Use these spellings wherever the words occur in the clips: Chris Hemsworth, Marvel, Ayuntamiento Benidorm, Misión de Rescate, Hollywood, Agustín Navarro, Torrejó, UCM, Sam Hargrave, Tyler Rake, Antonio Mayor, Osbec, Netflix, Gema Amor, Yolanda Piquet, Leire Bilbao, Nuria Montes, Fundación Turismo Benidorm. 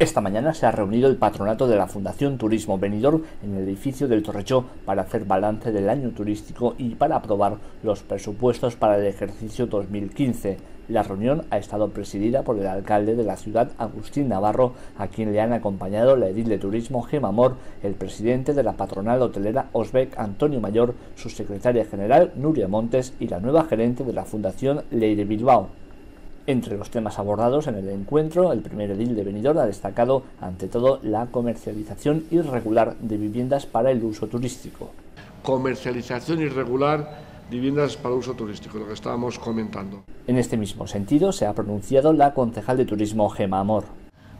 Esta mañana se ha reunido el patronato de la Fundación Turismo Benidorm en el edificio del Torrejó para hacer balance del año turístico y para aprobar los presupuestos para el ejercicio 2015. La reunión ha estado presidida por el alcalde de la ciudad, Agustín Navarro, a quien le han acompañado la edil de turismo, Gema Amor, el presidente de la patronal hotelera Osbec, Antonio Mayor, su secretaria general, Nuria Montes, y la nueva gerente de la Fundación, Leire Bilbao. Entre los temas abordados en el encuentro, el primer edil de Benidorm ha destacado, ante todo, la comercialización irregular de viviendas para el uso turístico. Comercialización irregular de viviendas para uso turístico, lo que estábamos comentando. En este mismo sentido, se ha pronunciado la concejal de Turismo, Gema Amor.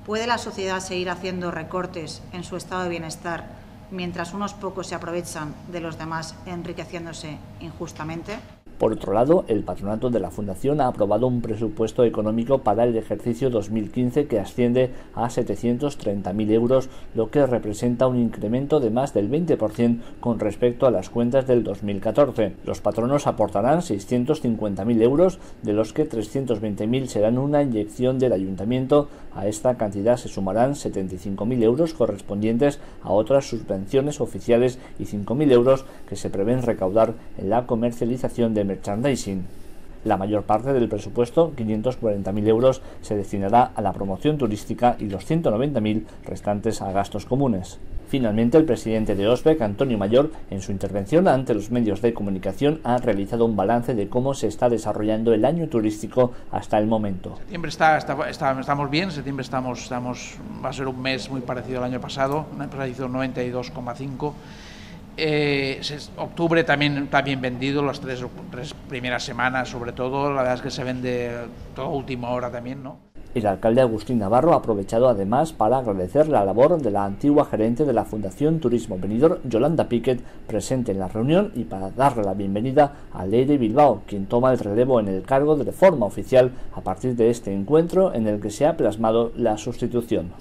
¿Puede la sociedad seguir haciendo recortes en su estado de bienestar mientras unos pocos se aprovechan de los demás enriqueciéndose injustamente? Por otro lado, el patronato de la Fundación ha aprobado un presupuesto económico para el ejercicio 2015 que asciende a 730.000 euros, lo que representa un incremento de más del 20% con respecto a las cuentas del 2014. Los patronos aportarán 650.000 euros, de los que 320.000 serán una inyección del ayuntamiento. A esta cantidad se sumarán 75.000 euros correspondientes a otras subvenciones oficiales y 5.000 euros que se prevén recaudar en la comercialización de merchandising. La mayor parte del presupuesto, 540.000 euros, se destinará a la promoción turística y los 190.000 restantes a gastos comunes. Finalmente, el presidente de Osbec, Antonio Mayor, en su intervención ante los medios de comunicación ha realizado un balance de cómo se está desarrollando el año turístico hasta el momento. Septiembre estamos bien, septiembre va a ser un mes muy parecido al año pasado, una empresa hizo 92,5. Octubre también vendido, las tres primeras semanas sobre todo, la verdad es que se vende todo a última hora también, ¿no? El alcalde Agustín Navarro ha aprovechado además para agradecer la labor de la antigua gerente de la Fundación Turismo Benidorm, Yolanda Piquet, presente en la reunión, y para darle la bienvenida a Leire Bilbao, quien toma el relevo en el cargo de forma oficial a partir de este encuentro en el que se ha plasmado la sustitución.